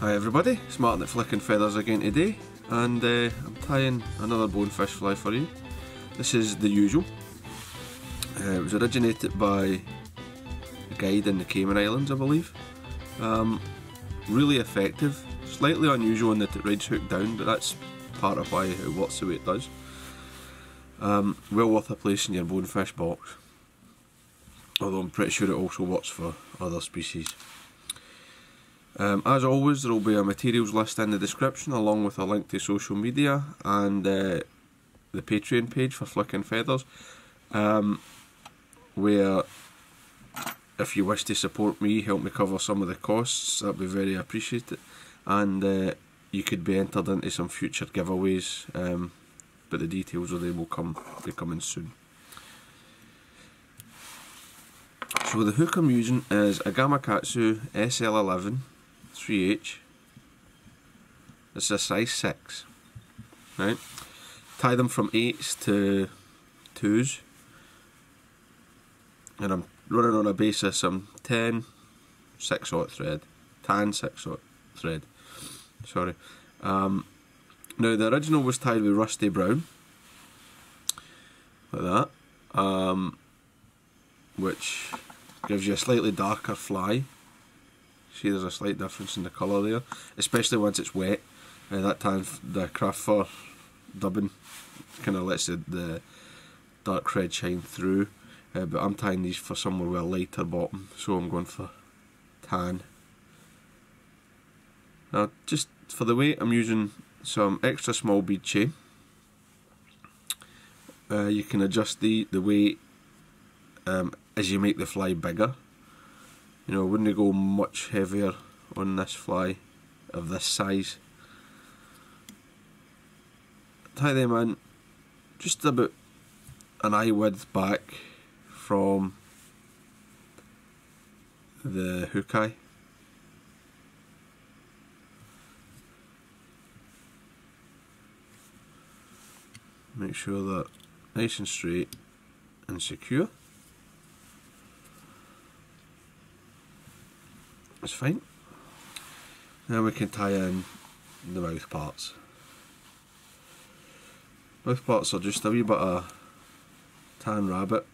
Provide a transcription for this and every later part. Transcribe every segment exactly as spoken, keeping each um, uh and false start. Hi everybody, it's Martyn at Flicking Feathers again today, and uh, I'm tying another bonefish fly for you. This is The Usual. Uh, it was originated by a guide in the Cayman Islands, I believe. Um, really effective, slightly unusual in that it rides hook down, but that's part of why it works the way it does. Um, well worth a place in your bonefish box, although I'm pretty sure it also works for other species. Um, as always, there will be a materials list in the description, along with a link to social media and uh, the Patreon page for Flicking Feathers, um, where if you wish to support me, help me cover some of the costs, that would be very appreciated, and uh, you could be entered into some future giveaways, um, but the details of them will come, they're coming soon. So the hook I'm using is a Gamakatsu S L eleven three H. It's a size six, right? Tie them from eights to twos, and I'm running on a basis. I'm ten six-aught thread, tan six-aught thread. Sorry. Um, now the original was tied with rusty brown, like that, um, which gives you a slightly darker fly. See, there's a slight difference in the colour there, especially once it's wet. Uh, that time the craft fur dubbing kind of lets the, the dark red shine through, uh, but I'm tying these for somewhere with a lighter bottom, so I'm going for tan. Now just for the weight, I'm using some extra small bead chain. Uh, you can adjust the, the weight um, as you make the fly bigger. You know, I wouldn't go much heavier on this fly of this size. Tie them in just about an eye width back from the hook eye. Make sure that nice and straight and secure. That's fine. Now we can tie in the mouth parts. Mouth parts are just a wee bit of tan rabbit.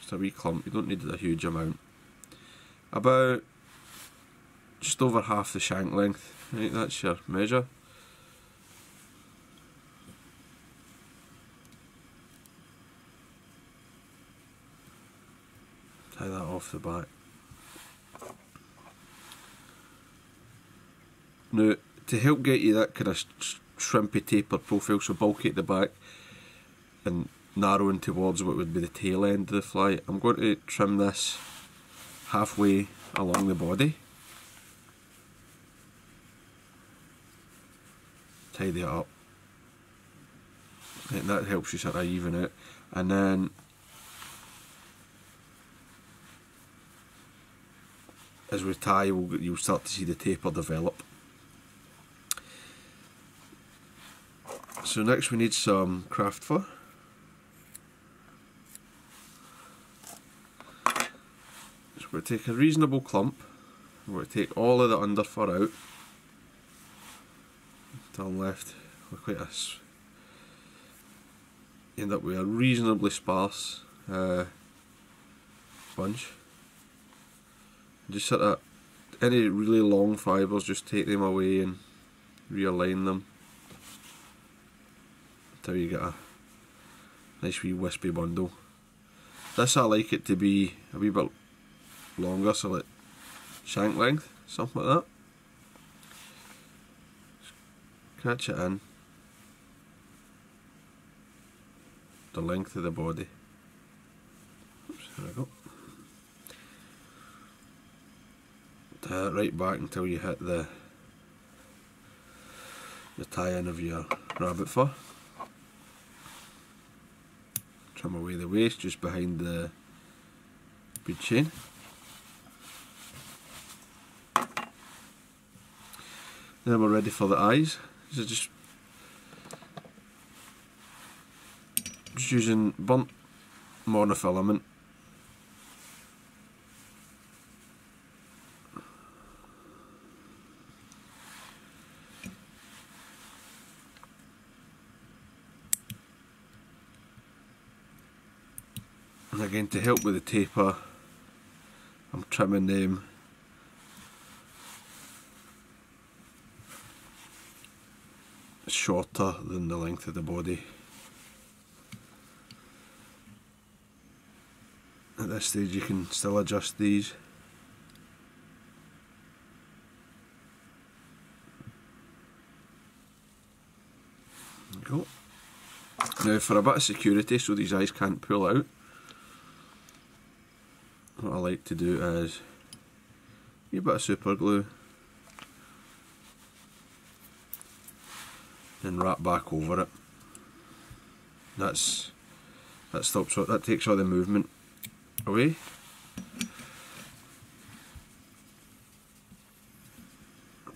Just a wee clump, you don't need a huge amount. About just over half the shank length, right, that's your measure. Tie that off the back. Now, to help get you that kind of shrimpy taper profile, so bulky at the back and narrowing towards what would be the tail end of the fly, I'm going to trim this halfway along the body. Tie that up. And that helps you sort of even out. And then as we tie, we'll, you'll start to see the taper develop. So next we need some craft fur. So we're going to take a reasonable clump. We're going to take all of the under fur out. Turn left with quite a... end up with a reasonably sparse uh, bunch. Just sort of any really long fibres, just take them away and realign them until you get a nice wee wispy bundle. This I like it to be a wee bit longer, so like shank length, something like that. Catch it in the length of the body. Oops, there I go. Uh, right back until you hit the the tie-in of your rabbit fur. Trim away the waist just behind the bead chain. Then we're ready for the eyes. So just just using burnt monofilament. and again to help with the taper I'm trimming them shorter than the length of the body. At this stage you can still adjust these. There we go. Now for a bit of security so these eyes can't pull out, what I like to do is a bit of super glue and wrap back over it. That's that stops that takes all the movement away.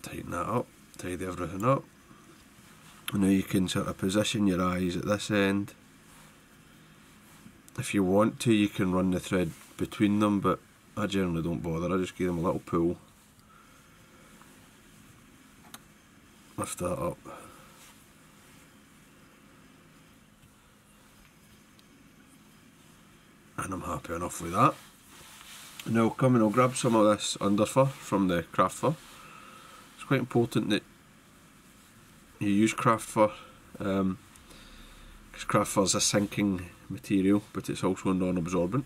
Tighten that up, tidy everything up. And now you can sort of position your eyes at this end. If you want to, you can run the thread between them, but I generally don't bother. I just give them a little pull. Lift that up. And I'm happy enough with that. Now I'll come and I'll grab some of this under fur from the craft fur. It's quite important that you use craft fur, because um, craft fur is a sinking material, but it's also non-absorbent.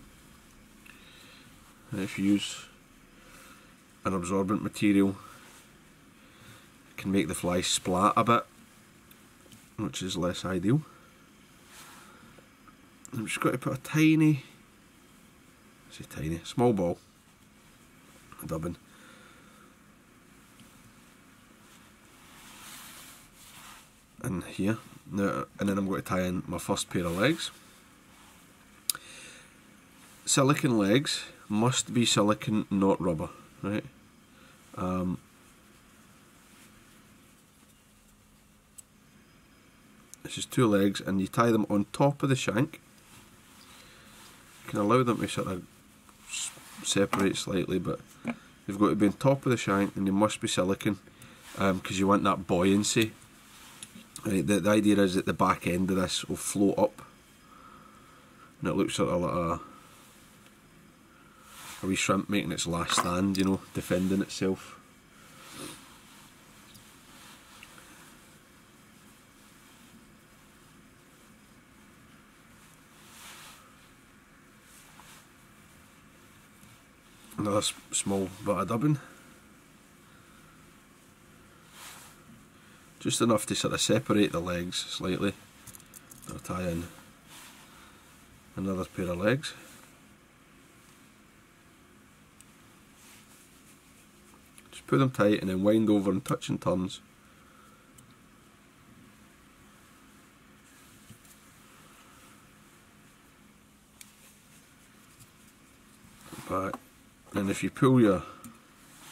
If you use an absorbent material, it can make the fly splat a bit, which is less ideal. I'm just going to put a tiny Say tiny, small ball, a dubbin, in here. Now, and then I'm going to tie in my first pair of legs. Silicone legs must be silicone, not rubber, right? Um, this is two legs, and you tie them on top of the shank. You can allow them to sort of separate slightly, but they've got to be on top of the shank and they must be silicone, because um, you want that buoyancy. Right, the, the idea is that the back end of this will float up and it looks sort of like a, a wee shrimp making its last stand, you know, defending itself. Another small bit of dubbing, just enough to sort of separate the legs slightly. I'll tie in another pair of legs. Just put them tight and then wind over and touch and turns. Back. And if you pull your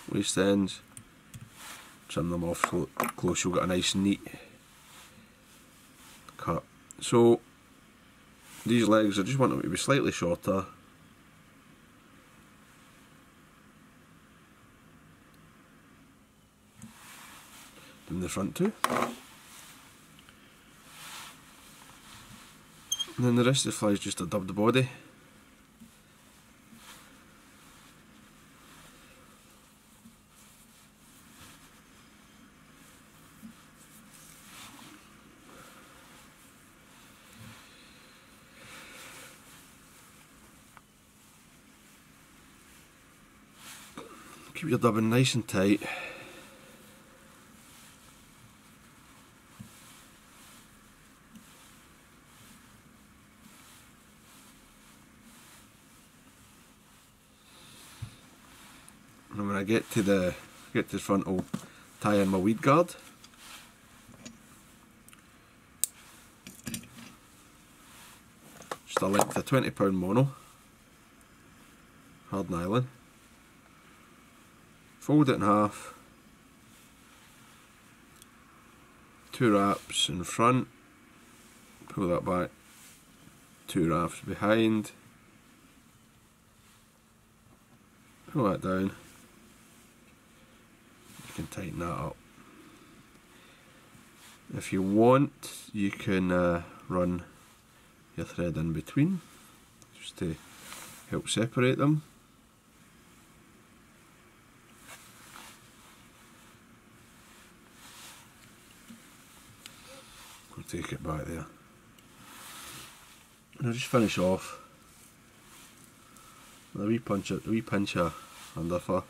waist ends, trim them off so close, you'll get a nice neat cut. So these legs, I just want them to be slightly shorter. Than the front two. And then the rest of the fly is just a dubbed body. Keep your dubbing nice and tight. And when I get to the get to the front, I'll tie in my weed guard. Just a length of twenty pound mono, hard nylon. Fold it in half, two wraps in front, pull that back, two wraps behind, pull that down, you can tighten that up. If you want, you can uh, run your thread in between, just to help separate them. We'll take it back there. And I'll just finish off with a wee punch, a wee pinch of underfur.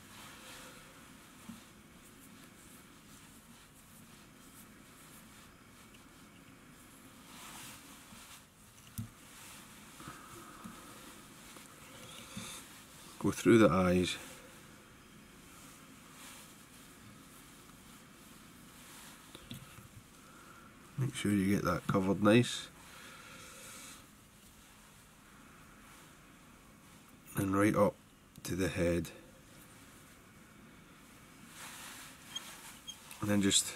Go through the eyes. Make sure you get that covered nice. And right up to the head. And then just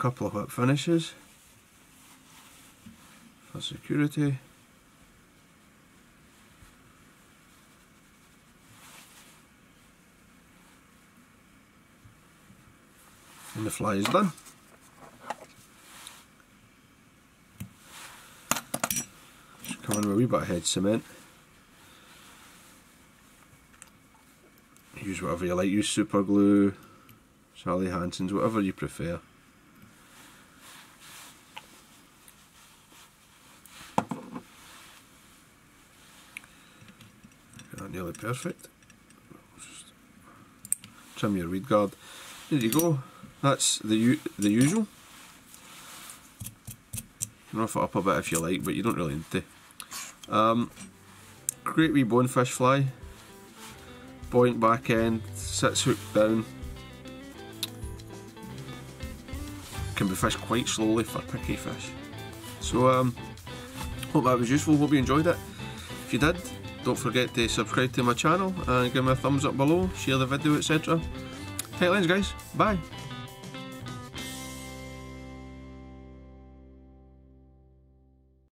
couple of whip finishes for security. And the fly is done. Just come in with a wee bit of head cement. Use whatever you like, use super glue, Sally Hansen's, whatever you prefer. Nearly perfect. Just trim your weed guard. There you go. That's the u the usual. You can rough it up a bit if you like, but you don't really need to. Um, great wee bonefish fly. Buoyant back end, sits hooked down. Can be fished quite slowly for picky fish. So um, hope that was useful. Hope you enjoyed it. If you did, don't forget to subscribe to my channel and give me a thumbs up below, share the video, et cetera. Tight lines, guys. Bye.